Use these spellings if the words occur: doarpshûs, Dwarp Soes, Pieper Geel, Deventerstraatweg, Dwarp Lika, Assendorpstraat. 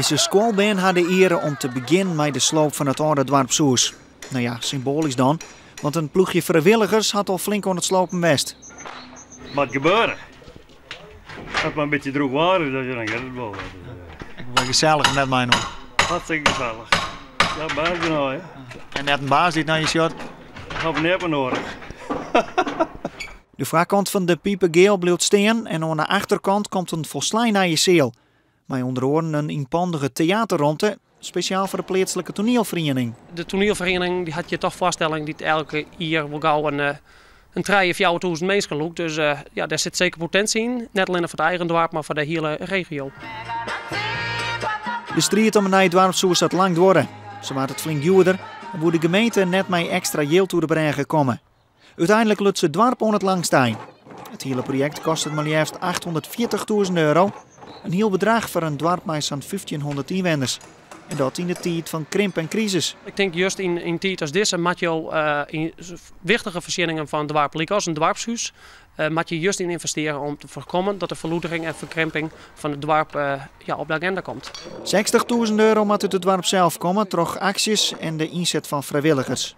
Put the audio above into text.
Deze schoolbeen had de eer om te beginnen met de sloop van het oude Dwarp Soes. Nou ja, symbolisch dan, want een ploegje vrijwilligers had al flink aan het slopen west. Wat gebeuren? Het had maar een beetje droog waren dat je dan geldbouw had. Wat gezellig met mij nog. Hartstikke gezellig. Ja, baas nou, hè. En net een baas die naar je shot. Ga van neppen nodig. De voorkant van de Pieper Geel blijft staan en aan de achterkant komt een volslijn naar je zeel. Maar onder andere een inpandige theaterronde, speciaal voor de plaatselijke toneelvereniging. De toneelvereniging die had je toch voorstelling die elke jaar wel gauw een 3.000 of 4.000 mensen loopt. Dus ja, daar zit zeker potentie in. Net alleen voor het eigen dorp, maar voor de hele regio. De strijd om een Dwarp Soes zat lang door. Ze waren het flink duurder en woede de gemeente net met extra geld toe de brengen gekomen. Uiteindelijk lukt ze dwarp on het langstein. Het hele project kost het maar liefst €840.000. Een heel bedrag voor een dwarp met zo'n 1500 inwoners. En dat in de tijd van krimp en crisis. Ik denk juist in tijd als deze moet je in wichtige voorzieningen van Dwarp Lika als een doarpshûs moet je juist in investeren om te voorkomen dat de verloedering en verkrimping van het dwarp ja, op de agenda komt. €60.000 moet uit het dwarp zelf komen door acties en de inzet van vrijwilligers.